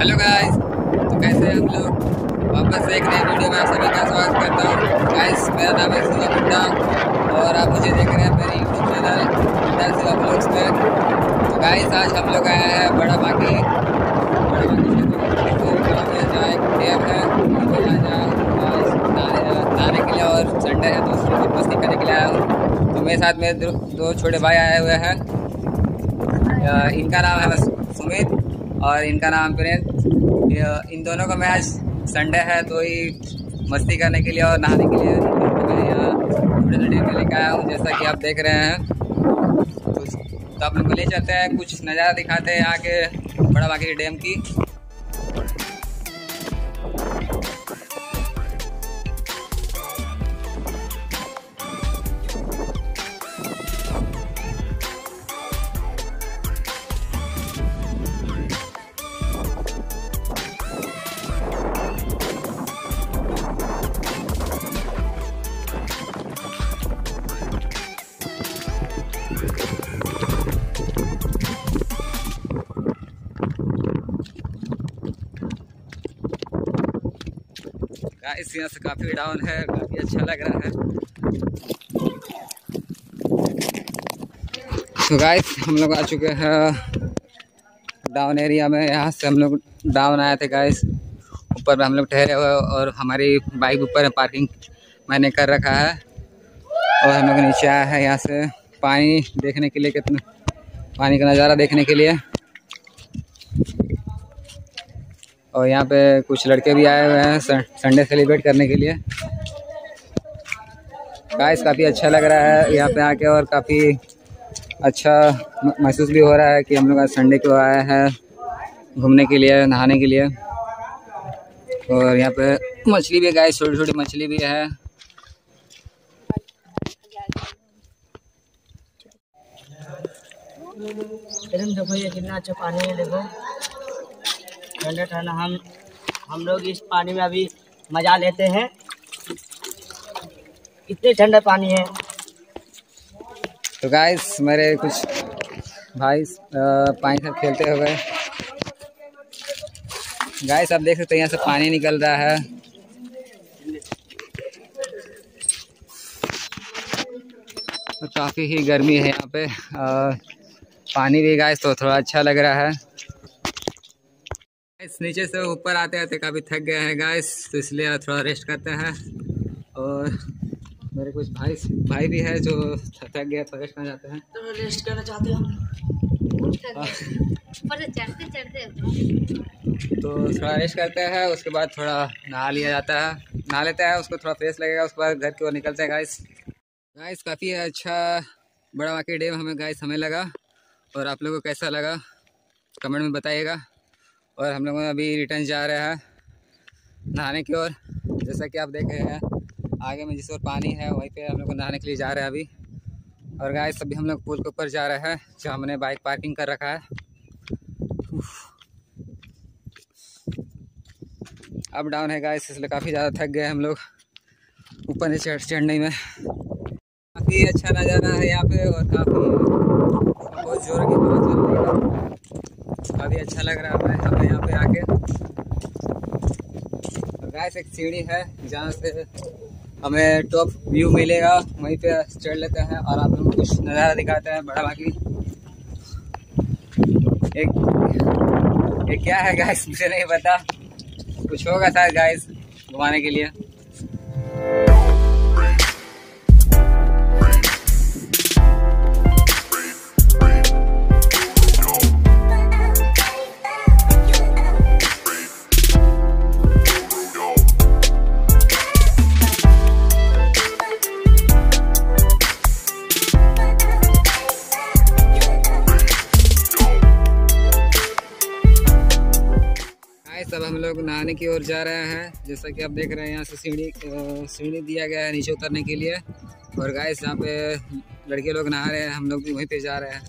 Hello guys, तो कैसे हैं आप लोग? वापस एक नई वीडियो में आप सभी का स्वागत करता हूँ। गाइस, मेरा नाम है सुनील तुड़ा और आप मुझे देख रहे हैं मेरी YouTube channel Munda Shiva blogs पर। तो गाइस, आज हम लोग आए हैं बड़ा बाकी जहाँ एक प्रेम है, उनको नहाने के लिए, और संडे है तो उसको मस्ती करने के लिए आया हूँ। तो मेरे साथ मेरे दो छोटे भाई आए हुए हैं, इनका नाम है सुमित और इनका नाम प्रेम। इन दोनों को मैं आज संडे है तो ही मस्ती करने के लिए और नहाने के लिए मैं यहाँ छोटे छोटे में लेकर आया हूँ, जैसा कि आप देख रहे हैं। तो आप लोग ले चलते हैं, कुछ नज़ारा दिखाते हैं यहाँ के बड़ा बाकी डैम की। इस सीजन से काफ़ी डाउन है, काफ़ी अच्छा लग रहा है। तो गाइस, हम लोग आ चुके हैं डाउन एरिया में। यहाँ से हम लोग डाउन आए थे गाइस, ऊपर में हम लोग ठहरे हुए और हमारी बाइक ऊपर है, पार्किंग मैंने कर रखा है और हम लोग नीचे आए हैं यहाँ से पानी देखने के लिए, कितना पानी का नज़ारा देखने के लिए। और यहाँ पे कुछ लड़के भी आए हुए हैं संडे सेलिब्रेट करने के लिए। गाइस, काफ़ी अच्छा लग रहा है यहाँ पे आके और काफ़ी अच्छा महसूस भी हो रहा है कि हम लोग आज संडे को आए हैं घूमने के लिए, नहाने के लिए। और यहाँ पे मछली भी, गाइस, छोटी छोटी मछली भी है। देखो ये कितना अच्छा पानी है, देखो ठंडा ठंडा। हम लोग इस पानी में अभी मजा लेते हैं, इतने ठंडा पानी है। तो गाइस, मेरे कुछ भाई पानी से खेलते हुए, गाइस आप देख सकते हैं यहाँ से पानी निकल रहा है। तो काफ़ी ही गर्मी है यहाँ पे, पानी भी गाइस तो थोड़ा अच्छा लग रहा है। इस नीचे से ऊपर आते आते काफ़ी थक गए हैं गाइस, तो इसलिए थोड़ा रेस्ट करते हैं। और मेरे कुछ भाई भी है जो थक गए, तो रेस्ट करना चाहते हैं। तो रेस्ट करना चाहते हैं तो थोड़ा रेस्ट करते हैं, उसके बाद थोड़ा नहा लिया जाता है, नहा लेते हैं, उसको थोड़ा फ्रेश लगेगा, उसके बाद घर की ओर निकलते हैं गाइस। काफ़ी अच्छा बड़ा बाकी डैम हमें लगा, और आप लोगों को कैसा लगा कमेंट में बताइएगा। और हम लोग अभी रिटर्न जा रहे हैं नहाने की ओर, जैसा कि आप देख रहे हैं आगे में जिस ओर पानी है वहीं पे हम लोग नहाने के लिए जा रहे हैं अभी। और गाइस, अभी हम लोग पुल के ऊपर जा रहे हैं जहाँ हमने बाइक पार्किंग कर रखा है। अप डाउन है गाइस, इसलिए काफ़ी ज़्यादा थक गए हम लोग ऊपर नीचे चढ़ने में। काफ़ी अच्छा नज़ारा है यहाँ पे और काफ़ी बहुत जोर की बात चल रही है, काफ़ी अच्छा लग रहा है हमें यहाँ पे आके। तो गाइस, एक सीढ़ी है जहाँ से हमें टॉप व्यू मिलेगा, वहीं पे चढ़ लेते हैं और आप लोग कुछ नज़ारा दिखाते हैं बड़ा बाकी। एक क्या है गाइस, मुझे नहीं पता, कुछ होगा शायद गाइस घुमाने के लिए। सब हम लोग नहाने की ओर जा रहे हैं, जैसा कि आप देख रहे हैं यहाँ से सीढ़ी दिया गया है नीचे उतरने के लिए। और गाइस, यहाँ पे लड़के लोग नहा रहे हैं, हम लोग भी वहीं पे जा रहे हैं।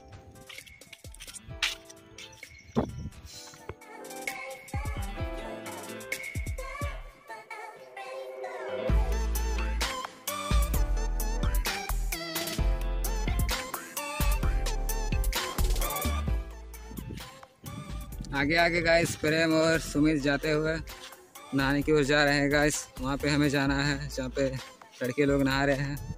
आगे आगे गाइस प्रेम और सुमित जाते हुए नहाने की ओर जा रहे हैं गाइस। वहाँ पे हमें जाना है जहाँ पे लड़के लोग नहा रहे हैं।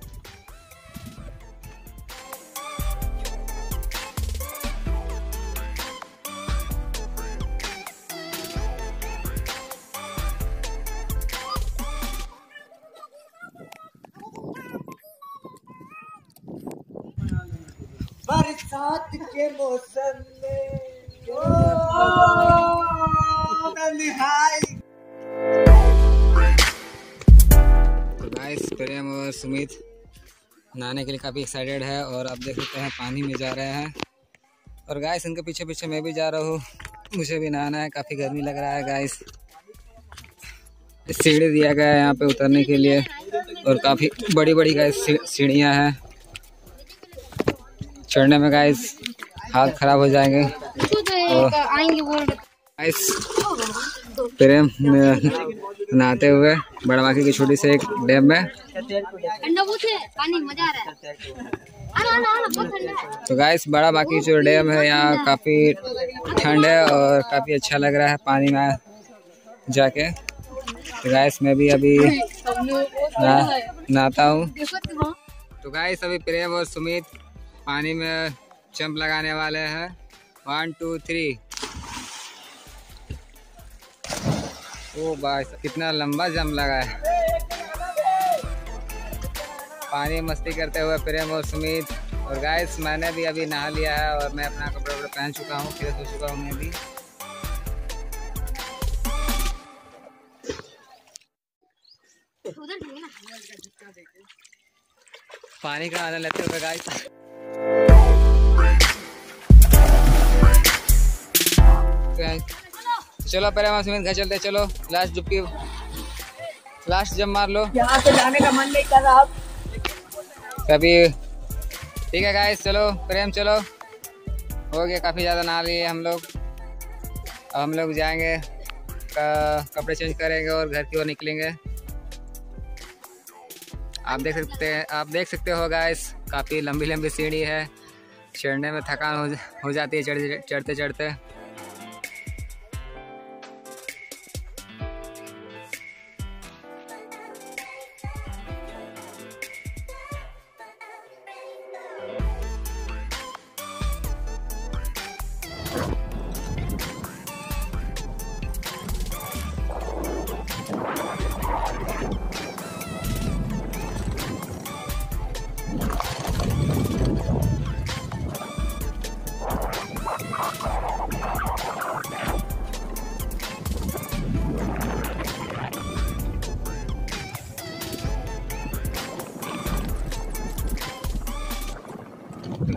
बरसात के मौसम में गाइस प्रेम और सुमित नहाने के लिए काफ़ी एक्साइटेड है और आप देख सकते हैं पानी में जा रहे हैं। और गाइस इनके पीछे पीछे मैं भी जा रहा हूँ, मुझे भी नहाना है। काफ़ी गर्मी लग रहा है गाइस। सीढ़ी दिया गया है यहाँ पे उतरने के लिए और काफ़ी बड़ी बड़ी गाइस सीढ़ियाँ हैं। चढ़ने में गाइस हाथ खराब हो जाएंगे। गाइस प्रेम नहाते हुए बड़ा बाकी की छोटी से एक डैम में। तो गाइस बड़ा बाकी जो डैम है यहाँ काफ़ी ठंड है और काफ़ी अच्छा लग रहा है पानी में जाके। तो गाइस मैं भी अभी नहाता हूँ। तो गाइस अभी प्रेम और सुमित पानी में जंप लगाने वाले हैं। 1 2 3। ओ भाई कितना लंबा जंप लगा है। पानी मस्ती करते हुए प्रेम और सुमित। और गाइस मैंने भी अभी नहा लिया है और मैं अपना कपड़ा वपड़ा पहन चुका हूँ, फ्रेश हो चुका हूँ मैं भी। पानी का आनंद लेते हुए गाइस। चलो प्रेम और सुमित घर चलते, चलो लास्ट डुबकी, लास्ट जब मार लो। यहाँ से जाने का मन नहीं कर रहा कभी। ठीक है गाइस चलो प्रेम चलो, हो गया काफ़ी ज़्यादा नहा लिए हम लोग। अब हम लोग जाएंगे कपड़े चेंज करेंगे और घर की ओर निकलेंगे। आप देख सकते हो गाइस काफ़ी लंबी लंबी सीढ़ी है। चढ़ने में थकान हो जाती है चढ़ते चढ़ते।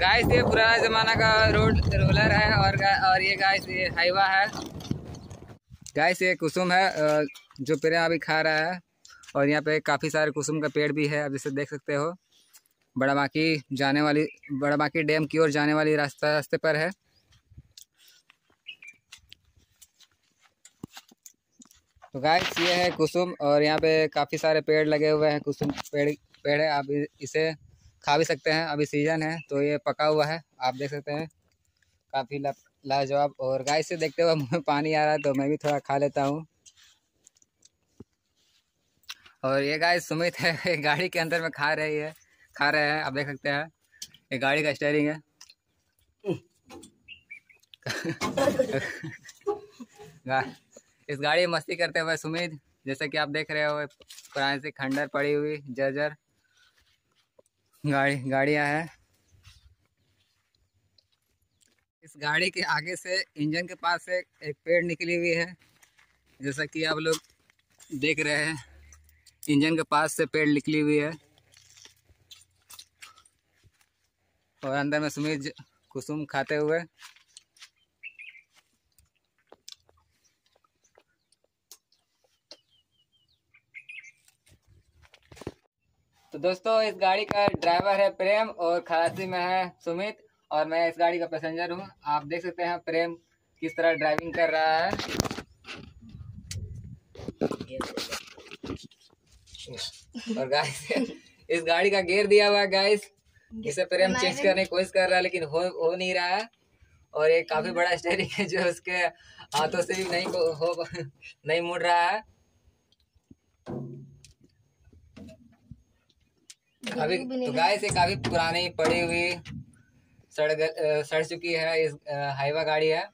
गाइस ये पुराना ज़माना का रोड रोलर है और ये गाइस ये हाईवा है। गाइस ये कुसुम है जो प्रेम अभी खा रहा है। और यहाँ पे काफ़ी सारे कुसुम का पेड़ भी है, आप जैसे देख सकते हो। बड़ा बाकी डैम की ओर जाने वाली रास्ते पर है। तो गाइस ये है कुसुम और यहाँ पे काफ़ी सारे पेड़ लगे हुए हैं। कुसुम पेड़ है, आप इसे खा भी सकते हैं। अभी सीजन है तो ये पका हुआ है, आप देख सकते हैं काफ़ी लाजवाब। और गाइस से देखते हुए मुँह में पानी आ रहा है तो मैं भी थोड़ा खा लेता हूँ। और ये गाइस सुमित है, ये गाड़ी के अंदर में खा रहे हैं, आप देख सकते हैं। ये गाड़ी का स्टेयरिंग है। इस गाड़ी मस्ती करते हुए सुमित, जैसे कि आप देख रहे हो पुरानी सी खंडर पड़ी हुई जर्जर गाड़ियाँ हैं। इस गाड़ी के आगे से इंजन के पास से एक पेड़ निकली हुई है, जैसा कि आप लोग देख रहे हैं। इंजन के पास से पेड़ निकली हुई है और अंदर में सुमित कुसुम खाते हुए। तो दोस्तों इस गाड़ी का ड्राइवर है प्रेम और खलासी में है सुमित और मैं इस गाड़ी का पैसेंजर हूँ। आप देख सकते हैं प्रेम किस तरह ड्राइविंग कर रहा है। और गाइस इस गाड़ी का गियर दिया हुआ है गाइस, इसे प्रेम चेंज करने की कोशिश कर रहा है लेकिन हो नहीं रहा है। और ये काफी बड़ा स्टेरिंग है जो उसके हाथों से भी नहीं मुड़ रहा है। काफी तो गाइस ये काफी पुरानी पड़ी हुई सड़ चुकी है इस हाईवा गाड़ी है।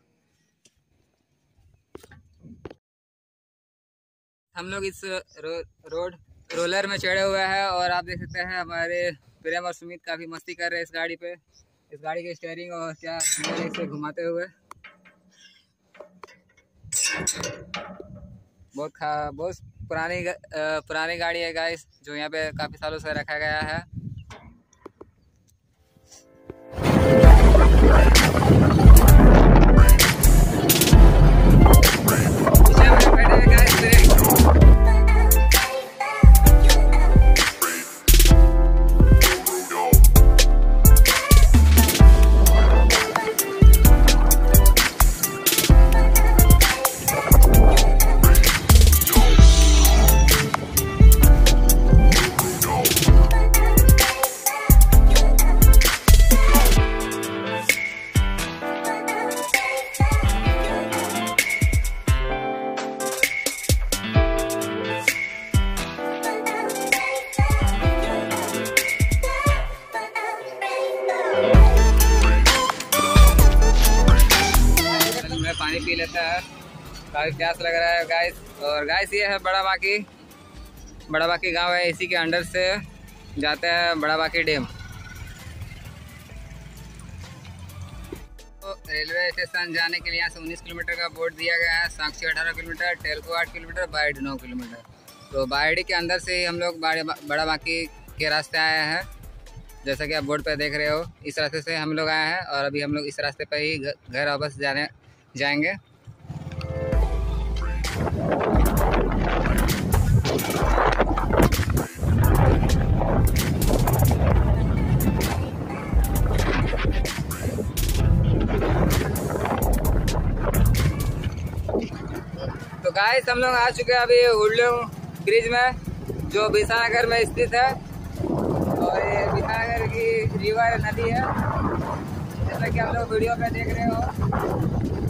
हम लोग इस रोड रोलर में चढ़े हुए हैं और आप देख सकते हैं हमारे प्रेम और सुमित काफी मस्ती कर रहे हैं इस गाड़ी पे, इस गाड़ी के स्टीयरिंग और क्या इसे घुमाते हुए बहुत पुरानी गाड़ी है गाइस जो यहाँ पे काफी सालों से रखा गया है। पी लेता है, काफी प्यास लग रहा है गाइस। और गाइस ये है बड़ा बाकी गांव है, इसी के अंडर से जाता है बड़ा बाकी डैम। तो रेलवे स्टेशन जाने के लिए यहाँ से 19 किलोमीटर का बोर्ड दिया गया है, सांची 18 किलोमीटर, टेल को 8 किलोमीटर, बायडी 9 किलोमीटर। तो बायडी के अंदर से ही हम लोग बड़ा बाकी के रास्ते आए हैं, जैसा कि आप बोर्ड पर देख रहे हो इस रास्ते से हम लोग आए हैं और अभी हम लोग इस रास्ते पर ही घर वापस जाएंगे। तो गाइस हम लोग आ चुके हैं अभी हुडलुंग ब्रिज में जो बिसानगढ़ में स्थित है और ये बिसानगढ़ की रिवर नदी है जैसा कि हम लोग वीडियो में देख रहे हो।